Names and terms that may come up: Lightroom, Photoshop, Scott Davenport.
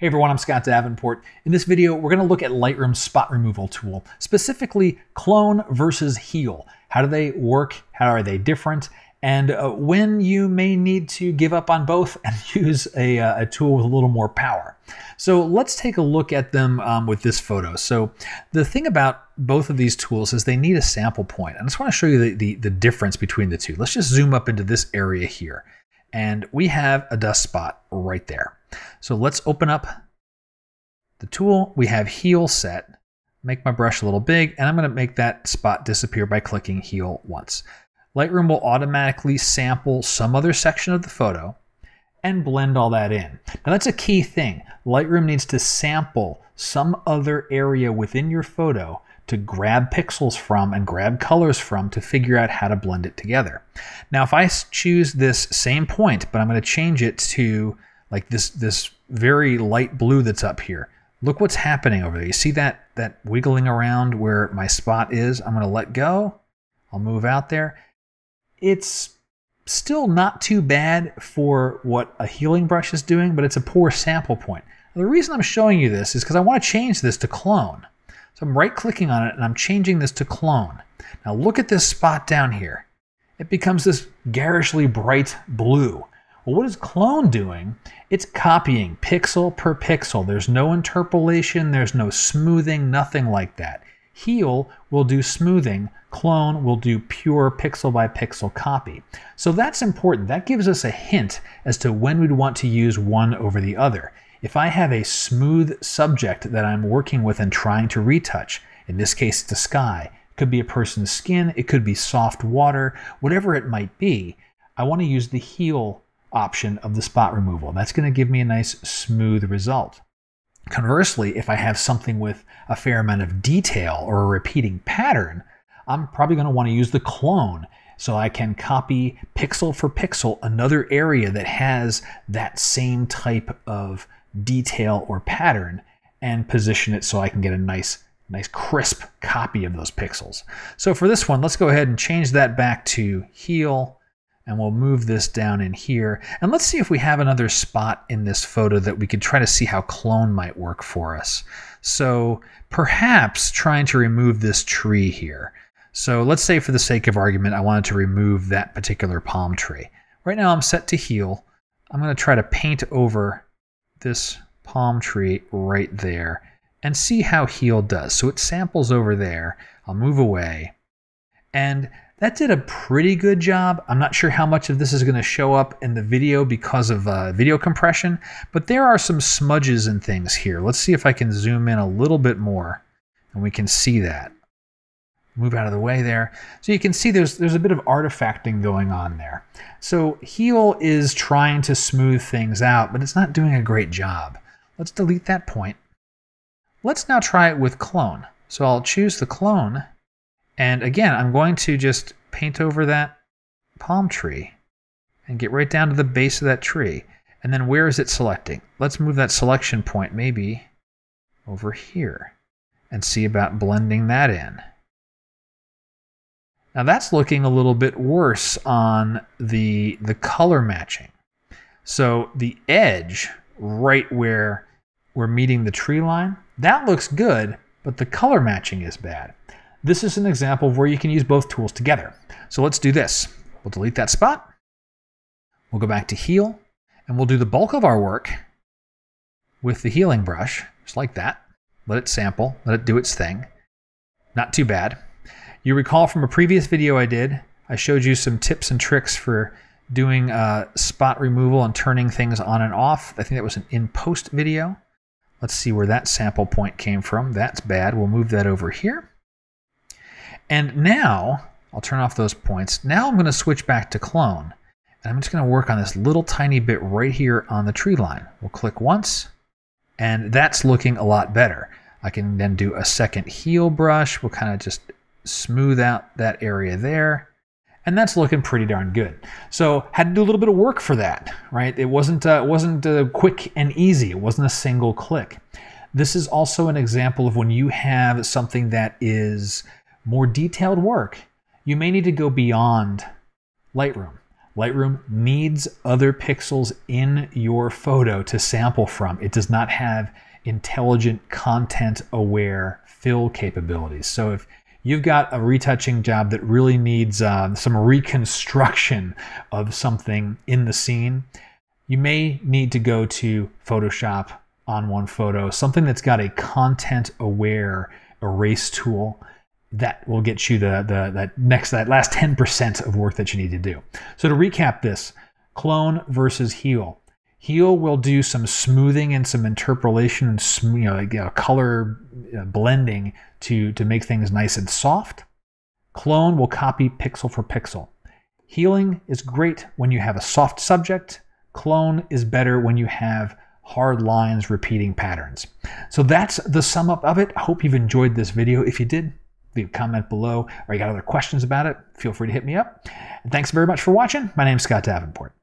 Hey everyone, I'm Scott Davenport. In this video, we're going to look at Lightroom's spot removal tool, specifically clone versus heal. How do they work? How are they different? And when you may need to give up on both and use a tool with a little more power. So let's take a look at them with this photo. So the thing about both of these tools is they need a sample point. I just want to show you the difference between the two. Let's just zoom up into this area here. And we have a dust spot right there. So let's open up the tool. We have heal set. Make my brush a little big, and I'm going to make that spot disappear by clicking heal once. Lightroom will automatically sample some other section of the photo and blend all that in. Now that's a key thing. Lightroom needs to sample some other area within your photo to grab pixels from and grab colors from to figure out how to blend it together. Now, if I choose this same point, but I'm going to change it to like this very light blue that's up here. Look what's happening over there. You see that wiggling around where my spot is? I'm going to let go. I'll move out there. It's still not too bad for what a healing brush is doing, but it's a poor sample point. Now, the reason I'm showing you this is because I want to change this to clone. So I'm right-clicking on it, and I'm changing this to clone. Now look at this spot down here. It becomes this garishly bright blue. Well, what is clone doing? It's copying pixel per pixel. There's no interpolation. There's no smoothing, nothing like that. Heal will do smoothing. Clone will do pure pixel by pixel copy. So that's important. That gives us a hint as to when we'd want to use one over the other. If I have a smooth subject that I'm working with and trying to retouch, in this case it's the sky, it could be a person's skin, it could be soft water, whatever it might be, I want to use the heal option of the spot removal. That's going to give me a nice smooth result. Conversely, if I have something with a fair amount of detail or a repeating pattern, I'm probably going to want to use the clone so I can copy pixel for pixel another area that has that same type of detail or pattern and position it so I can get a nice crisp copy of those pixels. So for this one, let's go ahead and change that back to heal, and we'll move this down in here. And let's see if we have another spot in this photo that we could try to see how clone might work for us. So perhaps trying to remove this tree here. So let's say for the sake of argument, I wanted to remove that particular palm tree. Right now I'm set to heal. I'm going to try to paint over this palm tree right there and see how heal does. So it samples over there. I'll move away. And that did a pretty good job. I'm not sure how much of this is going to show up in the video because of video compression, but there are some smudges and things here. Let's see if I can zoom in a little bit more and we can see that. Move out of the way there. So you can see there's a bit of artifacting going on there. So heal is trying to smooth things out, but it's not doing a great job. Let's delete that point. Let's now try it with clone. So I'll choose the clone. And again, I'm going to just paint over that palm tree and get right down to the base of that tree. And then where is it selecting? Let's move that selection point maybe over here and see about blending that in. Now that's looking a little bit worse on the color matching. So the edge right where we're meeting the tree line, that looks good, but the color matching is bad. This is an example of where you can use both tools together. So let's do this. We'll delete that spot. We'll go back to heal, and we'll do the bulk of our work with the healing brush, just like that. Let it sample, let it do its thing. Not too bad. You recall from a previous video I did, I showed you some tips and tricks for doing spot removal and turning things on and off. I think that was an in-post video. Let's see where that sample point came from. That's bad. We'll move that over here. And now, I'll turn off those points. Now I'm going to switch back to clone. And I'm just going to work on this little tiny bit right here on the tree line. We'll click once, and that's looking a lot better. I can then do a second heal brush. We'll kind of just smooth out that area there. And that's looking pretty darn good. So had to do a little bit of work for that, right? It wasn't quick and easy. It wasn't a single click. This is also an example of when you have something that is more detailed work, you may need to go beyond Lightroom. Lightroom needs other pixels in your photo to sample from. It does not have intelligent content-aware fill capabilities. So if you've got a retouching job that really needs some reconstruction of something in the scene, you may need to go to Photoshop on one photo, something that's got a content-aware erase tool that will get you that last 10% of work that you need to do. So to recap this, clone versus heal. Heal will do some smoothing and some interpolation and color blending to make things nice and soft. Clone will copy pixel for pixel. Healing is great when you have a soft subject. Clone is better when you have hard lines repeating patterns. So that's the sum up of it. I hope you've enjoyed this video. If you did, leave a comment below, or you got other questions about it, feel free to hit me up. And thanks very much for watching. My name's Scott Davenport.